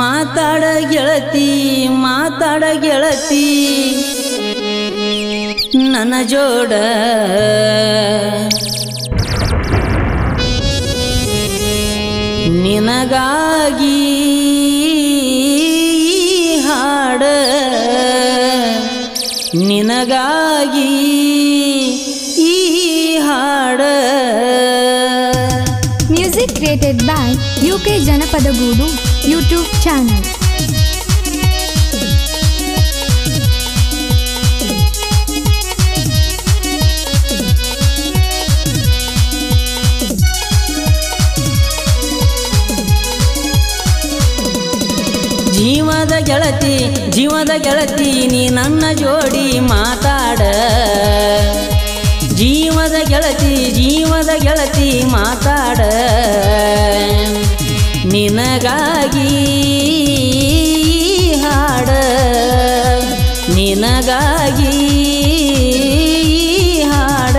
ಮಾತಾಡ ಗೆಳತಿ ನನ್ನ ಜೋಡ ನಿನಗಾಗಿ ಹಾಡ ನಿನಗಾಗಿ ಈ ಹಾಡ ಮ್ಯೂಸಿಕ್ ಕ್ರಿಯೇಟೆಡ್ ಬೈ ಯುಕೆ ಜನಪದ ಗೂಡು ಯೂಟ್ಯೂಬ್ ಚಾನೆಲ್. ಜೀವದ ಗೆಳತಿ ನೀ ನನ್ನ ಜೋಡಿ ಮಾತಾಡ ಜೀವದ ಗೆಳತಿ ಮಾತಾಡ ನಿನಗಾಗಿ ಹಾಡ ನಿನಗಾಗಿ ಹಾಡ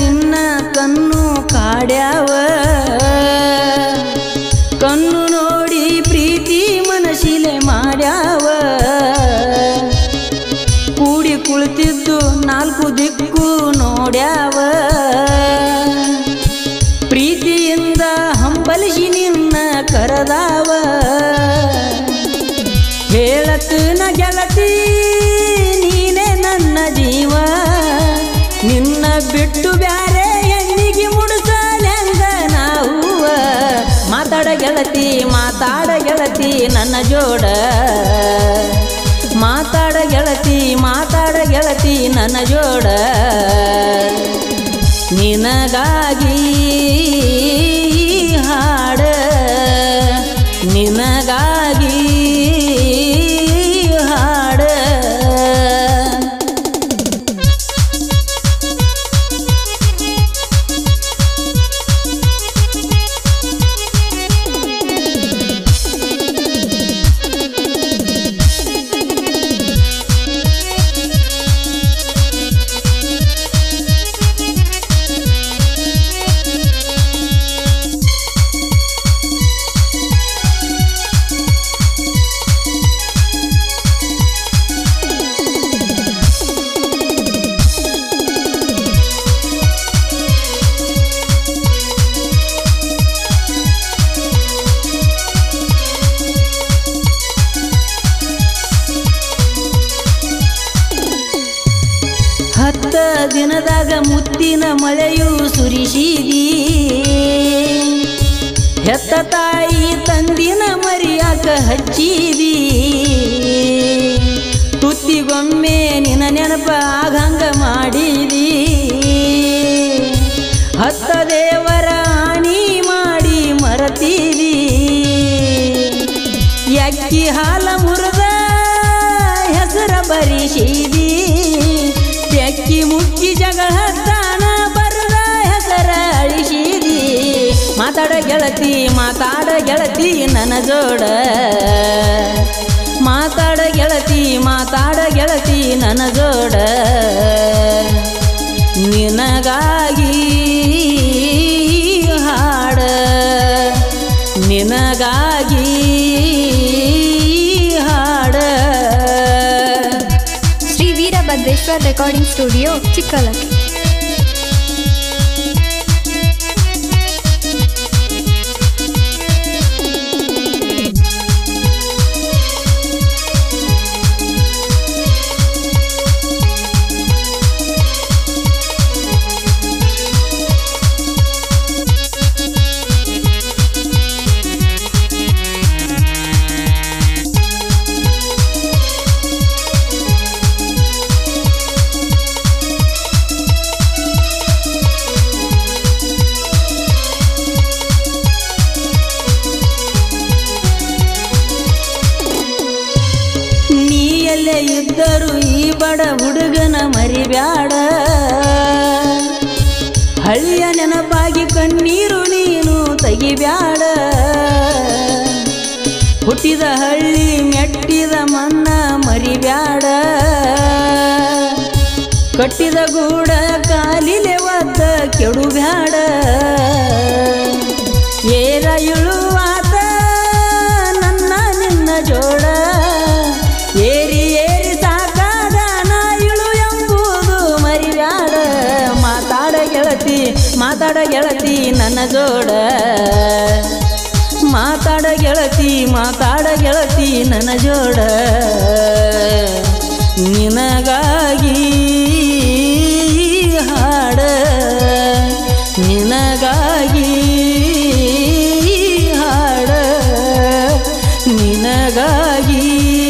ನಿನ್ನ ಕಣ್ಣು ಕಾಡ್ಯಾವ ಕಣ್ಣು ನೋಡಿ ಪ್ರೀತಿ ಮನಶಿಲೆ ಮಾಡ್ಯಾವ ಕೂಡಿ ಕುಳಿತಿದ್ದು ನಾಲ್ಕು ದಿಕ್ಕು ನೋಡ್ಯಾವ ಪ್ರೀತಿಯಿಂದ ಹಂಬಲಿಸಿ ನಿನ್ನ ಕರೆದಾವ ಹೇಳತನ ಗೆಳತಿ ನೀನೇ ನನ್ನ ಜೀವ ನಿನ್ನ ಬಿಟ್ಟು ಬ್ಯಾರೆ ಎಣ್ಣಿಗೆ ಮುಡಿಸಲೆಂದ ನಾವು ಮಾತಾಡ ಗೆಳತಿ ನನ್ನ ಜೋಡ ಮಾತಾಡ ಗೆಳತಿ ನನ್ನ ಜೋಡ ನಿನಗಾಗಿ ಹಾಡ ನಿನಗಾಗಿ ದಿನದಾಗ ಮುತ್ತಿನ ಮಳೆಯು ಸುರಿಸಿದಿ ಹೆತ್ತ ತಾಯಿ ತಂದಿನ ಮರಿಯಾಕ ಹಚ್ಚಿದಿ ತುತ್ತಿಗೊಮ್ಮೆ ನಿನ್ನ ನೆನಪ ಆಗಂಗ ಮಾಡಿದಿ ಹತ್ತ ದೇವರ ಆಣಿ ಮಾಡಿ ಮರತೀರಿ ಯಕ್ಕಿ ಹಾಲ ಮುರದ ಹೆಸರ ಬರಿಸಿದಿ ಅಕ್ಕಿ ಮುಕ್ಕಿ ಜಗಳ ತಾನ ಬರದ ಹೆಸರ ಅಳಿಸಿದಿ ಮಾತಾಡ ಗೆಳತಿ ನನ್ನ ಜೋಡ ಮಾತಾಡ ಗೆಳತಿ ನನ್ನ ಜೋಡ ನಿನಗಾಗಿ ಹಾಡ ನಿನಗಾಗಿ ಹಾಡ. Bhadreshwar recording studio Chikkalakki. ಎಲ್ಲೇ ಇದ್ದರೂ ಈ ಬಡ ಹುಡುಗನ ಮರಿಬ್ಯಾಡ. ಹಳ್ಳಿಯ ನೆನಪಾಗಿ ಕಣ್ಣೀರು ನೀನು ತೆಗಿಬ್ಯಾಡ. ಹುಟ್ಟಿದ ಹಳ್ಳಿ ಮೆಟ್ಟಿದ ಮನ್ನ ಮರಿಬ್ಯಾಡ. ಕಟ್ಟಿದ ಗೂಡ ಕಾಲಿಲೆ ಒತ್ತ ಕೆಡುಬ್ಯಾಡ. ಏರ ಇಳುವಾತ ನನ್ನ ನಿನ್ನ ಜೋಡ. ಏರಿ ಏರಿ ಸಾಕಾದ ನಾ ಇಳು ಎಂಬುದು ಮರಿಬ್ಯಾಡ. ಮಾತಾಡ ಗೆಳತಿ ನನ್ನ ಜೋಡ. ಮಾತಾಡ ಗೆಳತಿ ನನ್ನ ಜೋಡ. ನಿನಗಾಗಿ ಹಾಡ, ನಿನಗಾಗಿ ಹಾಡ, ನಿನಗಾಗಿ.